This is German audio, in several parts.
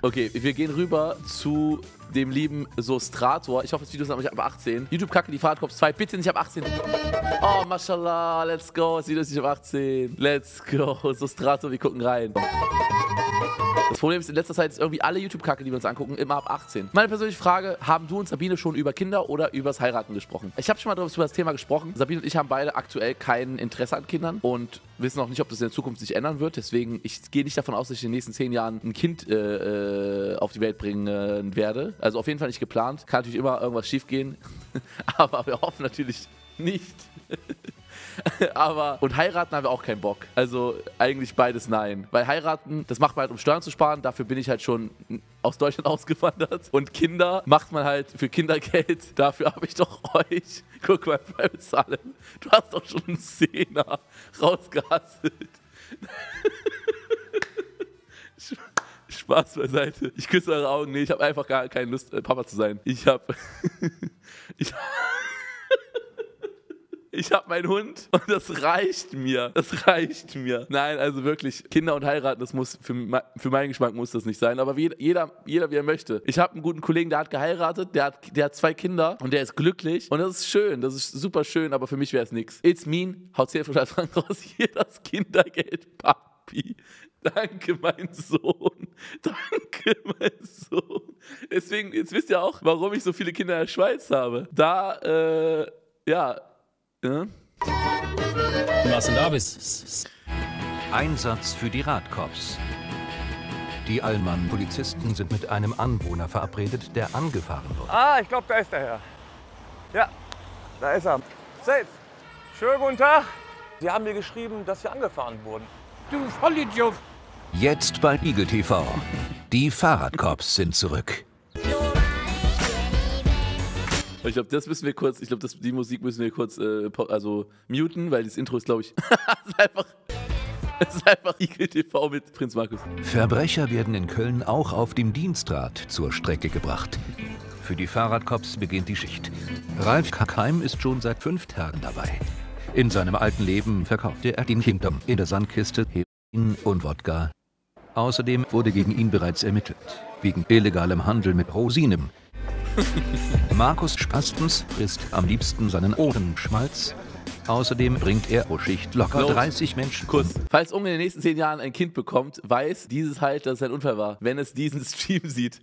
Okay, wir gehen rüber zu dem lieben Sostrator. Ich hoffe, das Video ist nämlich ab 18. YouTube-Kacke, die Fahrrad-Cops 2. Bitte nicht ab 18. Oh, mashallah, let's go. Das Video ist nicht ab 18. Let's go. Sostrator, wir gucken rein. Das Problem ist, in letzter Zeit ist irgendwie alle YouTube-Kacke, die wir uns angucken, immer ab 18. Meine persönliche Frage, haben du und Sabine schon über Kinder oder übers Heiraten gesprochen? Ich habe schon mal über das Thema gesprochen. Sabine und ich haben beide aktuell kein Interesse an Kindern und wissen auch nicht, ob das in der Zukunft sich ändern wird. Deswegen, ich gehe nicht davon aus, dass ich in den nächsten 10 Jahren ein Kind auf die Welt bringen werde. Also auf jeden Fall nicht geplant. Kann natürlich immer irgendwas schief gehen, aber wir hoffen natürlich nicht. Aber, und heiraten haben wir auch keinen Bock. Also eigentlich beides nein. Weil heiraten, das macht man halt, um Steuern zu sparen. Dafür bin ich halt schon aus Deutschland ausgewandert. Und Kinder macht man halt für Kindergeld. Dafür habe ich doch euch. Guck mal, bei bezahlen. Du hast doch schon einen Zehner rausgehasselt. Spaß beiseite. Ich küsse eure Augen. Nee, ich habe einfach gar keine Lust, Papa zu sein. Ich hab meinen Hund und das reicht mir. Das reicht mir. Nein, also wirklich, Kinder und heiraten, das muss, für meinen Geschmack muss das nicht sein. Aber jeder wie er möchte. Ich habe einen guten Kollegen, der hat geheiratet, der hat 2 Kinder und der ist glücklich. Und das ist schön, das ist super schön, aber für mich wäre es nichts. It's mean, haut 10 Franken raus, hier das Kindergeld, Papi. Danke, mein Sohn. Danke, mein Sohn. Deswegen, jetzt wisst ihr auch, warum ich so viele Kinder in der Schweiz habe. Da, ja... Ja? Was denn da bist? Einsatz für die Radcops. Die Allmann-Polizisten sind mit einem Anwohner verabredet, der angefahren wird. Ah, ich glaube, da ist der Herr. Ja, da ist er. Safe. Schönen guten Tag. Sie haben mir geschrieben, dass Sie angefahren wurden. Du Vollidiot. Jetzt bei IGEL TV. Die Fahrradcops sind zurück. Ich glaube, das müssen wir kurz, die Musik müssen wir kurz, also muten, weil das Intro ist, glaube ich, ist einfach IGEL TV mit Prinz Markus. Verbrecher werden in Köln auch auf dem Dienstrad zur Strecke gebracht. Für die Fahrradcops beginnt die Schicht. Ralf Kackheim ist schon seit 5 Tagen dabei. In seinem alten Leben verkaufte er den Kingdom in der Sandkiste, Heroin und Wodka. Außerdem wurde gegen ihn bereits ermittelt, wegen illegalem Handel mit Rosinen. Markus Spastens frisst am liebsten seinen Ohrenschmalz. Außerdem bringt er pro Schicht locker 30 Menschen. Kurz. Falls Unge in den nächsten 10 Jahren ein Kind bekommt, weiß dieses halt, dass es ein Unfall war, wenn es diesen Stream sieht.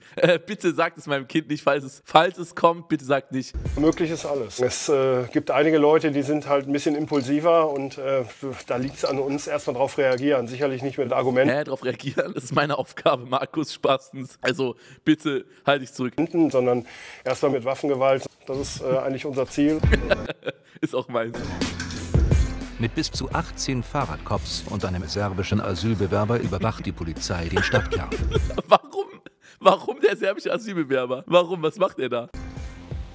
Bitte sagt es meinem Kind nicht, falls es kommt, bitte sagt nicht. Möglich ist alles. Es gibt einige Leute, die sind halt ein bisschen impulsiver und da liegt es an uns, erstmal drauf reagieren. Sicherlich nicht mit Argumenten. Drauf reagieren, das ist meine Aufgabe, Markus Spastens. Also bitte halt dich zurück. Sondern erstmal mit Waffengewalt. Das ist eigentlich unser Ziel. Ist auch meins. Mit bis zu 18 Fahrradcops und einem serbischen Asylbewerber überwacht die Polizei den Stadtkern. Warum? Warum der serbische Asylbewerber? Warum? Was macht er da?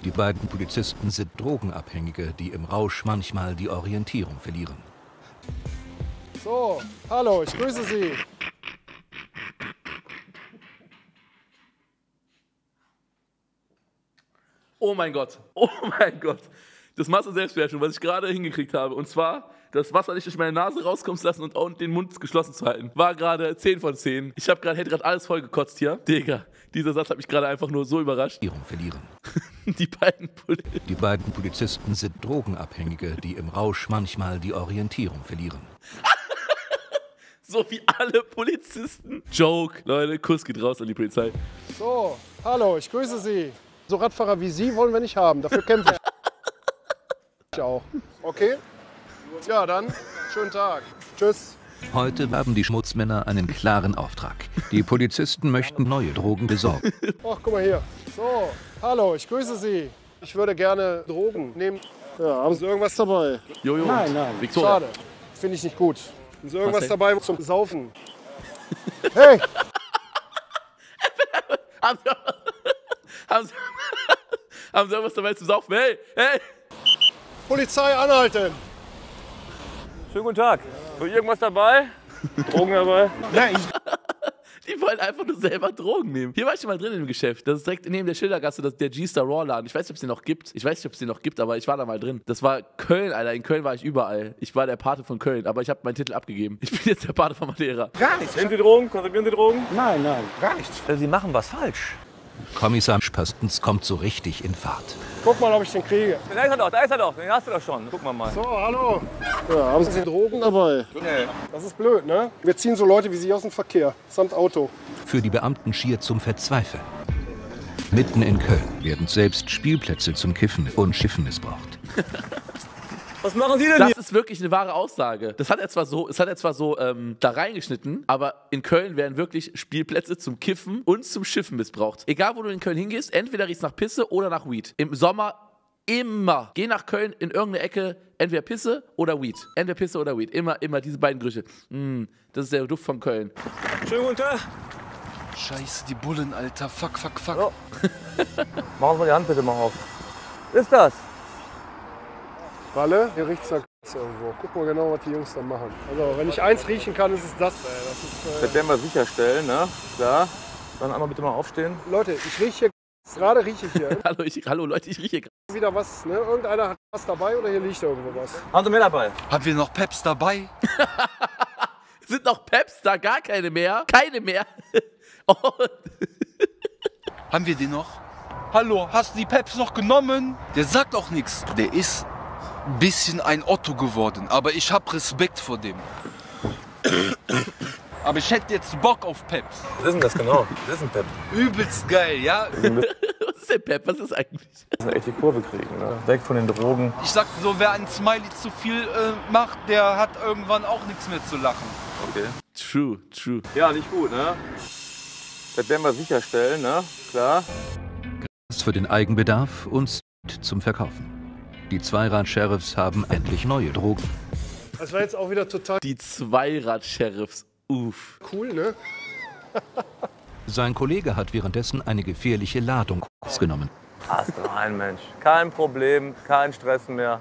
Die beiden Polizisten sind Drogenabhängige, die im Rausch manchmal die Orientierung verlieren. So, hallo, ich grüße Sie. Oh mein Gott, oh mein Gott. Das Maß an Selbstbeherrschung, was ich gerade hingekriegt habe. Und zwar, das Wasser nicht durch meine Nase rauskommen zu lassen und auch den Mund geschlossen zu halten. War gerade 10 von 10. Ich hätte gerade alles vollgekotzt hier. Digga, dieser Satz hat mich gerade einfach nur so überrascht. Verlieren. Die beiden Polizisten sind Drogenabhängige, die im Rausch manchmal die Orientierung verlieren. So wie alle Polizisten. Joke. Leute, Kuss geht raus an die Polizei. So, hallo, ich grüße Sie. So Radfahrer wie Sie wollen wir nicht haben. Dafür kämpfen wir. Ich auch. Okay? Ja, dann schönen Tag. Tschüss. Heute haben die Schmutzmänner einen klaren Auftrag. Die Polizisten möchten neue Drogen besorgen. Ach, guck mal hier. So, hallo, ich grüße Sie. Ich würde gerne Drogen nehmen. Ja, haben Sie irgendwas dabei? Jojo. Nein, nein. Victoria. Schade. Finde ich nicht gut. Haben Sie irgendwas dabei zum Saufen? Hey! Haben Sie irgendwas dabei zum Saufen? Hey! Hey! Polizei anhalten! Schönen guten Tag. Ja. Irgendwas dabei? Drogen dabei? Nein. Die wollen einfach nur selber Drogen nehmen. Hier war ich schon mal drin im Geschäft. Das ist direkt neben der Schildergasse, das, der G-Star Raw Laden. Ich weiß nicht, ob es den noch gibt. Ich weiß nicht, ob es den noch gibt, aber ich war da mal drin. Das war Köln, Alter. In Köln war ich überall. Ich war der Pate von Köln, aber ich habe meinen Titel abgegeben. Ich bin jetzt der Pate von Madeira. Gar nichts. Sind die Drogen? Konsumieren die Drogen? Nein, nein. Gar nichts. Sie machen was falsch. Kommissar Spastens kommt so richtig in Fahrt. Guck mal, ob ich den kriege. Da ist er doch, da ist er doch. Den hast du doch schon. Guck mal mal. So, hallo. Ja, haben Sie Drogen dabei? Nee. Das ist blöd, ne? Wir ziehen so Leute wie Sie aus dem Verkehr, samt Auto. Für die Beamten schier zum Verzweifeln. Mitten in Köln werden selbst Spielplätze zum Kiffen und Schiffen missbraucht. Was machen Sie denn hier? Das ist wirklich eine wahre Aussage. Das hat er zwar so da reingeschnitten, aber in Köln werden wirklich Spielplätze zum Kiffen und zum Schiffen missbraucht. Egal, wo du in Köln hingehst, entweder riecht's nach Pisse oder nach Weed. Im Sommer immer. Geh nach Köln in irgendeine Ecke, entweder Pisse oder Weed. Entweder Pisse oder Weed. Immer, immer diese beiden Gerüche. Das ist der Duft von Köln. Schönen guten Tag. Scheiße, die Bullen, Alter. Fuck, fuck, fuck. Oh. Machen Sie mal die Hand bitte mal auf. Ist das? Walle, hier riecht es nach K***e irgendwo. Guck mal genau, was die Jungs da machen. Also, wenn ich eins riechen kann, ist es das. Das werden wir sicherstellen, ne? Klar. Dann einmal bitte mal aufstehen. Leute, ich rieche hier K***e. Gerade rieche ich hier. Hallo Leute, ich rieche hier K***e. Wieder was, ne? Irgendeiner hat was dabei oder hier liegt irgendwo was. Haben Sie mehr dabei? Haben wir noch Peps dabei? Sind noch Peps da? Gar keine mehr? Keine mehr? Oh. Haben wir die noch? Hallo, hast du die Peps noch genommen? Der sagt auch nichts. Der ist bisschen ein Otto geworden, aber ich habe Respekt vor dem. Aber ich hätte jetzt Bock auf Peps. Was ist denn das genau? Was ist ein Pep? Übelst geil, ja? Was ist denn Pep? Was ist eigentlich? Das ist echt die Kurve kriegen, ne? Weg von den Drogen. Ich sag so, wer einen Smiley zu viel macht, der hat irgendwann auch nichts mehr zu lachen. Okay. True, true. Ja, nicht gut, ne? Das werden wir sicherstellen, ne? Klar. Gras für den Eigenbedarf und zum Verkaufen. Die Zweirad-Sheriffs haben endlich neue Drogen. Das war jetzt auch wieder total... Die Zweirad-Sheriffs, uff. Cool, ne? Sein Kollege hat währenddessen eine gefährliche Ladung genommen. Passt rein, Mensch. Kein Problem, kein Stress mehr.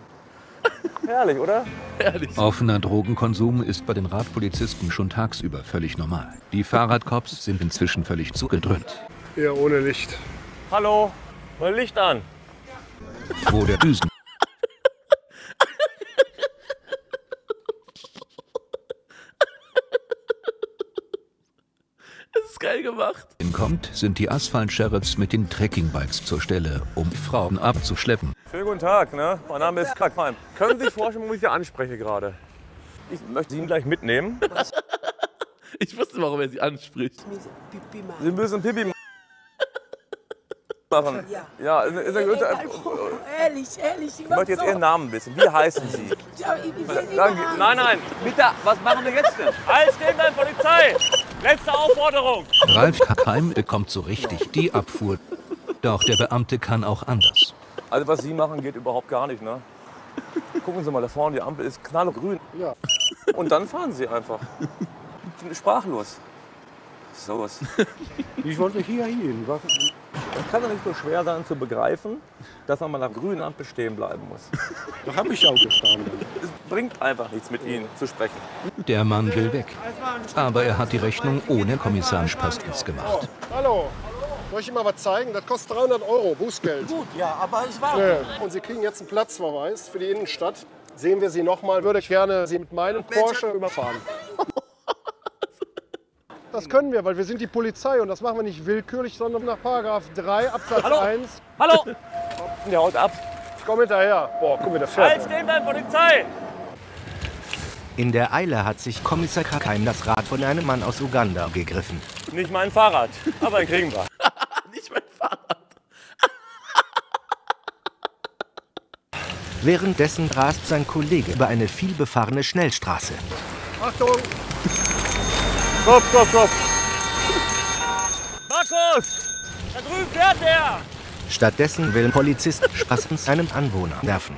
Herrlich, oder? Herrlich. Offener Drogenkonsum ist bei den Radpolizisten schon tagsüber völlig normal. Die Fahrrad-Cops sind inzwischen völlig zugedröhnt. Ja, ohne Licht. Hallo, mal Licht an. Wo der Düsen... Geil gemacht. Hinkommt, sind die Asphalt-Sheriffs mit den Trekkingbikes zur Stelle, um Frauen abzuschleppen. Schönen guten Tag, ne? Mein Name ist Kackheim. Können Sie sich vorstellen, wo ich hier anspreche gerade? Ich möchte Sie gleich mitnehmen. Was? Ich wusste, warum er Sie anspricht. Sie müssen Pipi machen. Ja, ja, ehrlich. Ich möchte jetzt Ihren Namen wissen. Wie heißen Sie? Nein, nein. Bitte, was machen wir jetzt denn? Alles stehen bleiben, Polizei! Letzte Aufforderung! Ralf Kackheim bekommt so richtig die Abfuhr. Doch der Beamte kann auch anders. Also was Sie machen, geht überhaupt gar nicht, ne? Gucken Sie mal, da vorne die Ampel ist knallgrün. Ja. Und dann fahren Sie einfach. Sprachlos. So was. Ich wollte hierhin. Es kann doch nicht so schwer sein zu begreifen, dass man mal nach grünen Ampel stehen bleiben muss. Da habe ich auch gestanden. Es bringt einfach nichts, mit Ihnen zu sprechen. Der Mann will weg. Aber er hat die Rechnung ohne Kommissar Spastens gemacht. Oh, hallo. Soll ich Ihnen mal was zeigen? Das kostet 300 € Bußgeld. Gut, ja, aber es war... Und Sie kriegen jetzt einen Platzverweis für die Innenstadt. Sehen wir Sie nochmal. Würde ich gerne Sie mit meinem Porsche überfahren. Das können wir, weil wir sind die Polizei und das machen wir nicht willkürlich, sondern nach § 3 Absatz 1. Hallo! Der haut ab. Ich komme hinterher. Boah, guck mal, der fährt. Halt stehen bleiben, Polizei! In der Eile hat sich Kommissar Kackheim das Rad von einem Mann aus Uganda gegriffen. Nicht mein Fahrrad, aber kriegen wir. Nicht mein Fahrrad. Währenddessen rast sein Kollege über eine vielbefahrene Schnellstraße. Achtung! Stopp, stopp, stopp! Markus! Da drüben fährt der! Stattdessen will Polizist Spastens einem Anwohner nerven.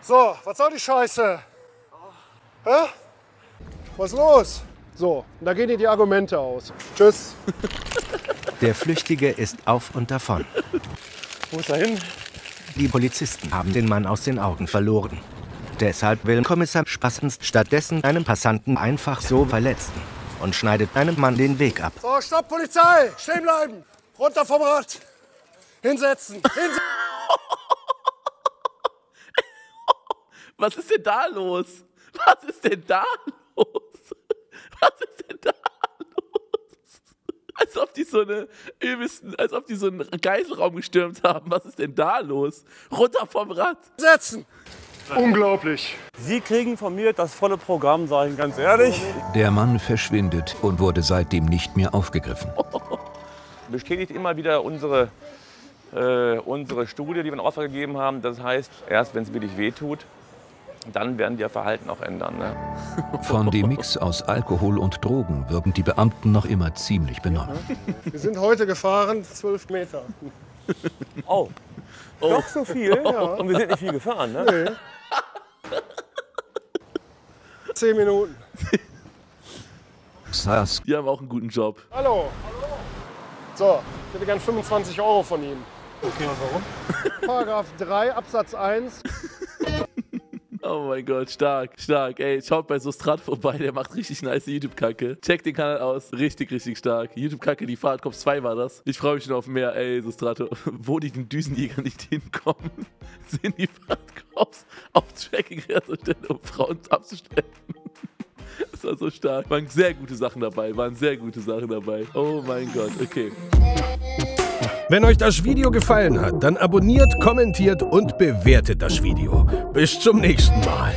So, was soll die Scheiße? Hä? Was ist los? So, da gehen dir die Argumente aus. Tschüss. Der Flüchtige ist auf und davon. Wo ist er hin? Die Polizisten haben den Mann aus den Augen verloren. Deshalb will Kommissar Spastens stattdessen einen Passanten einfach so verletzen. und schneidet einem Mann den Weg ab. So, stopp, Polizei! Stehen bleiben! Runter vom Rad! Hinsetzen! Hinsetzen! Was ist denn da los? Was ist denn da los? Was ist denn da los? Als ob die so einen Geiselraum gestürmt haben. Was ist denn da los? Runter vom Rad! Hinsetzen! Unglaublich. Sie kriegen von mir das volle Programm, sage ich ganz ehrlich. Der Mann verschwindet und wurde seitdem nicht mehr aufgegriffen. Bestätigt immer wieder unsere Studie, die wir in Auftrag gegeben haben. Das heißt, erst wenn es wirklich wehtut, dann werden die ihr Verhalten auch ändern. Ne? Von dem Mix aus Alkohol und Drogen wirken die Beamten noch immer ziemlich benommen. Wir sind heute gefahren 12 Meter. Oh, oh. Doch so viel? Oh. Ja. Und wir sind nicht viel gefahren, ne? Nee. 10 Minuten. Sass. Die haben auch einen guten Job. Hallo. Hallo. So, ich hätte gern 25 € von Ihnen. Okay, warum? Paragraph 3 Absatz 1. Oh mein Gott, stark, stark. Ey, schaut bei Sostrat vorbei, der macht richtig nice YouTube-Kacke. Checkt den Kanal aus, richtig, richtig stark. YouTube-Kacke, die Fahrrad-Cops 2 war das. Ich freue mich schon auf mehr. Ey, Sostrator, wo die den Düsenjäger nicht hinkommen, sind die Fahrrad-Cops auf Tracking-Rettungsstelle, um Frauen abzustellen. Das war so stark. Waren sehr gute Sachen dabei. Oh mein Gott, okay. Wenn euch das Video gefallen hat, dann abonniert, kommentiert und bewertet das Video. Bis zum nächsten Mal.